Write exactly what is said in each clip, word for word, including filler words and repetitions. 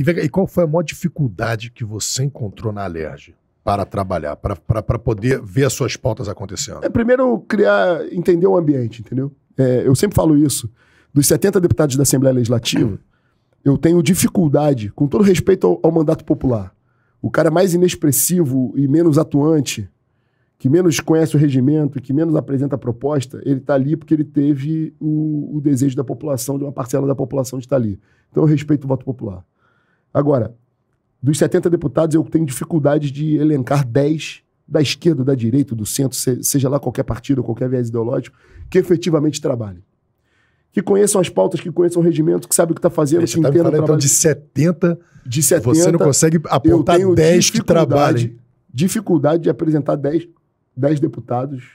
E, e qual foi a maior dificuldade que você encontrou na Alerj para trabalhar, para, para, para poder ver as suas pautas acontecendo? É, primeiro, criar, entender o ambiente, entendeu? É, eu sempre falo isso. Dos setenta deputados da Assembleia Legislativa, eu tenho dificuldade, com todo respeito ao, ao mandato popular. O cara mais inexpressivo e menos atuante, que menos conhece o regimento, que menos apresenta a proposta, ele está ali porque ele teve o, o desejo da população, de uma parcela da população de estar ali. Então eu respeito o voto popular. Agora, dos setenta deputados, eu tenho dificuldade de elencar dez da esquerda, da direita, do centro, seja lá qualquer partido, qualquer viés ideológico, que efetivamente trabalhem. Que conheçam as pautas, que conheçam o regimento, que sabe o que está fazendo, que entenda o trabalho. Então, de setenta, de setenta, você não consegue apontar dez que trabalhem. Dificuldade de apresentar dez, dez deputados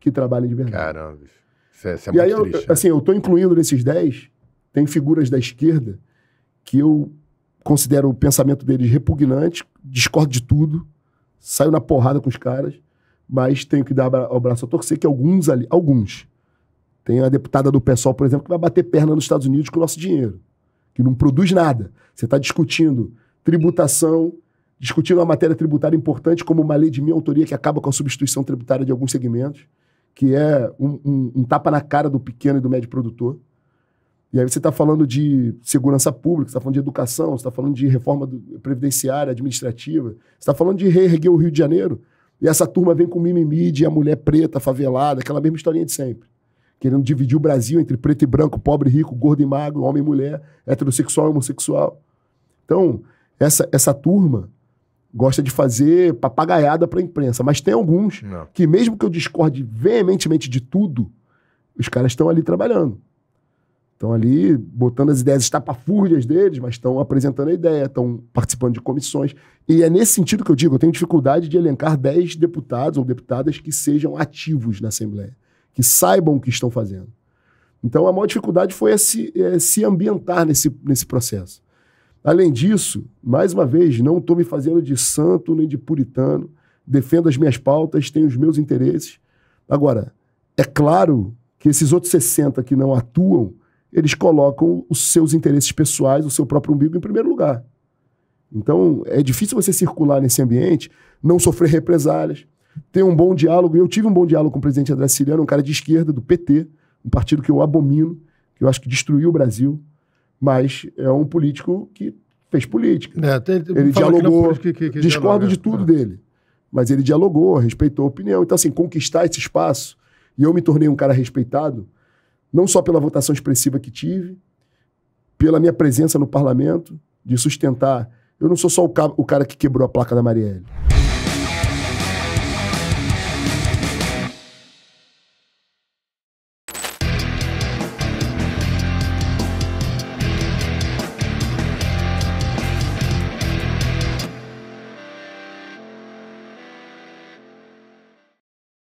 que trabalhem de verdade. Caramba, isso é, isso é e muito aí, eu, triste. Assim, eu estou incluindo nesses dez, tem figuras da esquerda que eu considero o pensamento deles repugnante, discordo de tudo, saio na porrada com os caras, mas tenho que dar o braço a torcer, que alguns ali, alguns... Tem a deputada do PSOL, por exemplo, que vai bater perna nos Estados Unidos com o nosso dinheiro, que não produz nada. Você está discutindo tributação, discutindo uma matéria tributária importante como uma lei de minha autoria que acaba com a substituição tributária de alguns segmentos, que é um, um, um tapa na cara do pequeno e do médio produtor. E aí você está falando de segurança pública, você está falando de educação, você está falando de reforma previdenciária, administrativa, você está falando de reerguer o Rio de Janeiro, e essa turma vem com mimimi de a mulher preta, favelada, aquela mesma historinha de sempre. Querendo dividir o Brasil entre preto e branco, pobre e rico, gordo e magro, homem e mulher, heterossexual e homossexual. Então, essa, essa turma gosta de fazer papagaiada para a imprensa, mas tem alguns Não. que mesmo que eu discorde veementemente de tudo, os caras estão ali trabalhando. Estão ali botando as ideias estapafúrdias deles, mas estão apresentando a ideia, estão participando de comissões. E é nesse sentido que eu digo, eu tenho dificuldade de elencar dez deputados ou deputadas que sejam ativos na Assembleia, que saibam o que estão fazendo. Então, a maior dificuldade foi é se, é, se ambientar nesse, nesse processo. Além disso, mais uma vez, não estou me fazendo de santo nem de puritano, defendo as minhas pautas, tenho os meus interesses. Agora, é claro que esses outros sessenta que não atuam, eles colocam os seus interesses pessoais, o seu próprio umbigo em primeiro lugar. Então, é difícil você circular nesse ambiente, não sofrer represálias, ter um bom diálogo. Eu tive um bom diálogo com o presidente André Siliano, um cara de esquerda, do P T, um partido que eu abomino, que eu acho que destruiu o Brasil, mas é um político que fez política. É, tem, ele dialogou, que que, que discordo dialoga. de tudo é. dele, mas ele dialogou, respeitou a opinião. Então, assim, conquistar esse espaço, e eu me tornei um cara respeitado, não só pela votação expressiva que tive, pela minha presença no parlamento, de sustentar. Eu não sou só o cara que quebrou a placa da Marielle.